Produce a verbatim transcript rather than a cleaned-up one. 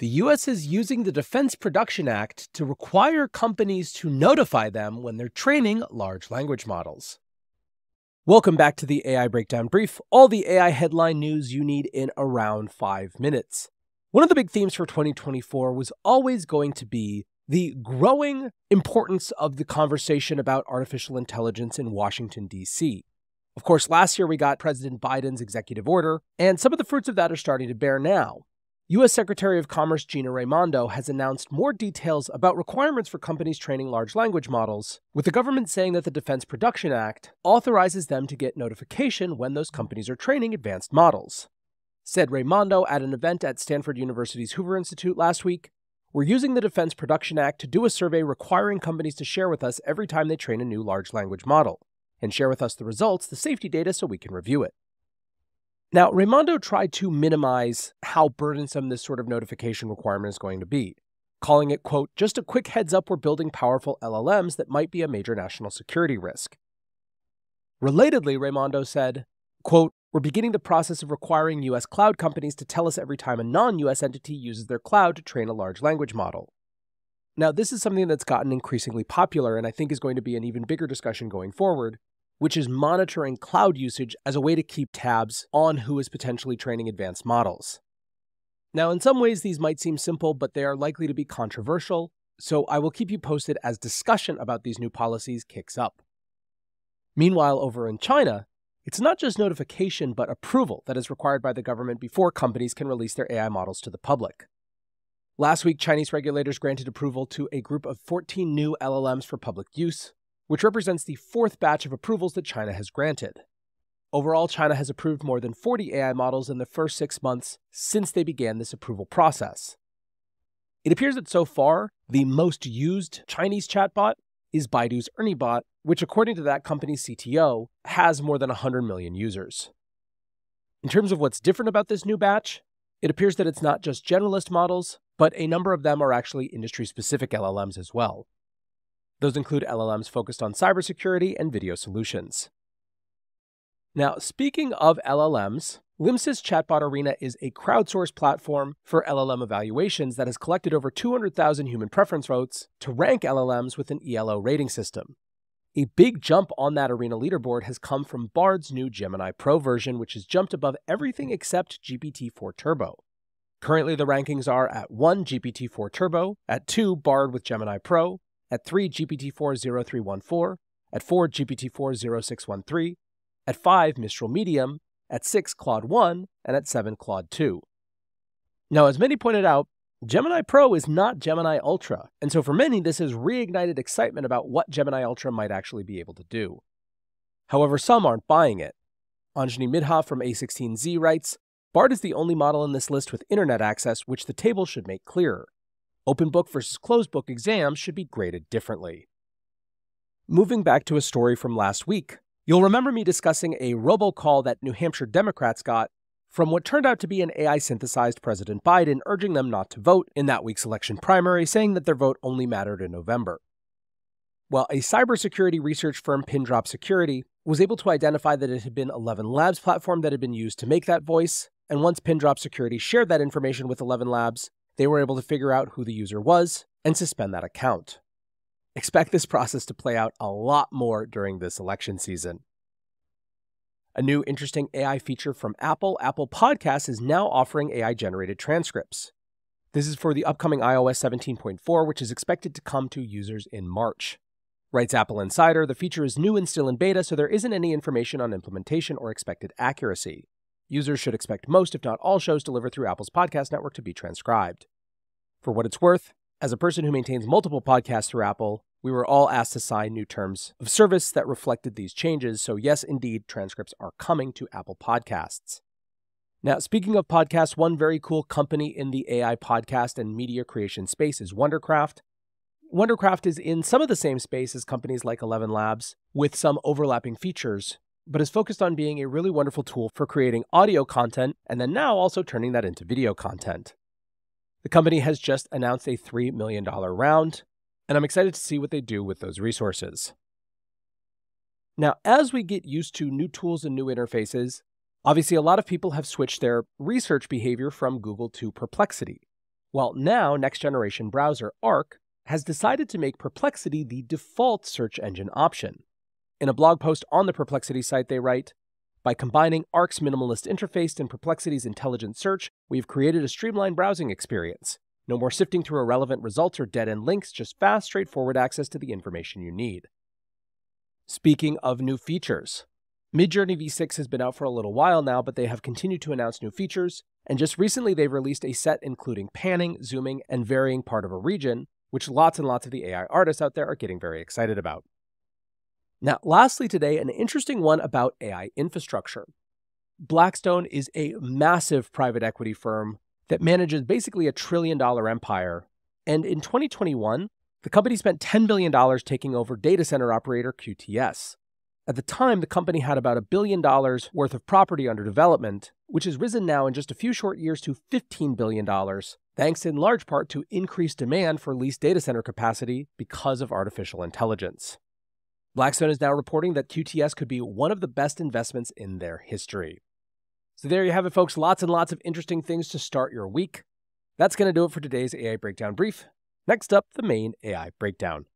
The U S is using the Defense Production Act to require companies to notify them when they're training large language models. Welcome back to the A I Breakdown Brief, all the A I headline news you need in around five minutes. One of the big themes for twenty twenty-four was always going to be the growing importance of the conversation about artificial intelligence in Washington, D C Of course, last year we got President Biden's executive order, and some of the fruits of that are starting to bear now. U S Secretary of Commerce Gina Raimondo has announced more details about requirements for companies training large language models, with the government saying that the Defense Production Act authorizes them to get notification when those companies are training advanced models. Said Raimondo at an event at Stanford University's Hoover Institute last week, "We're using the Defense Production Act to do a survey requiring companies to share with us every time they train a new large language model, and share with us the results, the safety data, so we can review it." Now, Raimondo tried to minimize how burdensome this sort of notification requirement is going to be, calling it, quote, just a quick heads up we're building powerful L L Ms that might be a major national security risk. Relatedly, Raimondo said, quote, we're beginning the process of requiring U S cloud companies to tell us every time a non-U S entity uses their cloud to train a large language model. Now, this is something that's gotten increasingly popular and I think is going to be an even bigger discussion going forward, which is monitoring cloud usage as a way to keep tabs on who is potentially training advanced models. Now, in some ways, these might seem simple, but they are likely to be controversial, so I will keep you posted as discussion about these new policies kicks up. Meanwhile, over in China, it's not just notification, but approval that is required by the government before companies can release their A I models to the public. Last week, Chinese regulators granted approval to a group of fourteen new L L Ms for public use, which represents the fourth batch of approvals that China has granted. Overall, China has approved more than forty A I models in the first six months since they began this approval process. It appears that so far, the most used Chinese chatbot is Baidu's ErnieBot, which according to that company's C T O, has more than one hundred million users. In terms of what's different about this new batch, it appears that it's not just generalist models, but a number of them are actually industry-specific L L Ms as well. Those include L L Ms focused on cybersecurity and video solutions. Now, speaking of L L Ms, LMSYS Chatbot Arena is a crowdsourced platform for L L M evaluations that has collected over two hundred thousand human preference votes to rank L L Ms with an E L O rating system. A big jump on that Arena leaderboard has come from Bard's new Gemini Pro version, which has jumped above everything except G P T four Turbo. Currently, the rankings are at one G P T four Turbo, at two Bard with Gemini Pro, at three G P T four oh three one four, at four G P T four oh six one three, at five Mistral Medium, at six Claude one, and at seven Claude two. Now, as many pointed out, Gemini Pro is not Gemini Ultra, and so for many, this has reignited excitement about what Gemini Ultra might actually be able to do. However, some aren't buying it. Anjani Midha from A sixteen Z writes, Bard is the only model in this list with internet access, which the table should make clearer. Open book versus closed book exams should be graded differently. Moving back to a story from last week, you'll remember me discussing a robocall that New Hampshire Democrats got from what turned out to be an A I-synthesized President Biden urging them not to vote in that week's election primary, saying that their vote only mattered in November. Well, a cybersecurity research firm, Pindrop Security, was able to identify that it had been ElevenLabs' platform that had been used to make that voice, and once Pindrop Security shared that information with ElevenLabs, they were able to figure out who the user was and suspend that account. Expect this process to play out a lot more during this election season. A new interesting A I feature from Apple, Apple Podcasts, is now offering A I-generated transcripts. This is for the upcoming i O S seventeen point four, which is expected to come to users in March. Writes Apple Insider, the feature is new and still in beta, so there isn't any information on implementation or expected accuracy. Users should expect most, if not all, shows delivered through Apple's podcast network to be transcribed. For what it's worth, as a person who maintains multiple podcasts through Apple, we were all asked to sign new terms of service that reflected these changes, so yes, indeed, transcripts are coming to Apple Podcasts. Now, speaking of podcasts, one very cool company in the A I podcast and media creation space is Wondercraft. Wondercraft is in some of the same space as companies like ElevenLabs, with some overlapping features, but is focused on being a really wonderful tool for creating audio content and then now also turning that into video content. The company has just announced a three million dollars round, and I'm excited to see what they do with those resources. Now, as we get used to new tools and new interfaces, obviously a lot of people have switched their research behavior from Google to Perplexity. Well, now next-generation browser Arc has decided to make Perplexity the default search engine option. In a blog post on the Perplexity site, they write, "By combining Arc's minimalist interface and Perplexity's intelligent search, we've created a streamlined browsing experience. No more sifting through irrelevant results or dead-end links, just fast, straightforward access to the information you need." Speaking of new features, MidJourney V six has been out for a little while now, but they have continued to announce new features, and just recently they've released a set including panning, zooming, and varying part of a region, which lots and lots of the A I artists out there are getting very excited about. Now, lastly today, an interesting one about A I infrastructure. Blackstone is a massive private equity firm that manages basically a trillion-dollar empire, and in twenty twenty-one, the company spent ten billion dollars taking over data center operator Q T S. At the time, the company had about a billion dollars worth of property under development, which has risen now in just a few short years to fifteen billion dollars, thanks in large part to increased demand for leased data center capacity because of artificial intelligence. Blackstone is now reporting that Q T S could be one of the best investments in their history. So there you have it, folks. Lots and lots of interesting things to start your week. That's going to do it for today's A I Breakdown Brief. Next up, the main A I Breakdown.